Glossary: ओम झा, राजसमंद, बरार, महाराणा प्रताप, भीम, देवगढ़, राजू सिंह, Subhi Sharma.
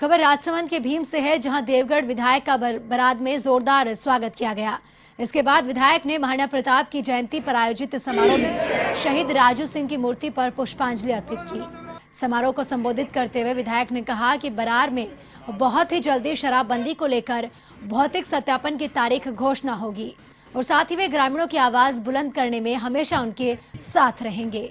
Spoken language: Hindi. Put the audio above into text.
खबर राजसमंद के भीम से है, जहां देवगढ़ विधायक का बरार में जोरदार स्वागत किया गया। इसके बाद विधायक ने महाराणा प्रताप की जयंती पर आयोजित समारोह में शहीद राजू सिंह की मूर्ति पर पुष्पांजलि अर्पित की। समारोह को संबोधित करते हुए विधायक ने कहा कि बरार में बहुत ही जल्दी शराबबंदी को लेकर भौतिक सत्यापन की तारीख घोषणा होगी और साथ ही वे ग्रामीणों की आवाज बुलंद करने में हमेशा उनके साथ रहेंगे।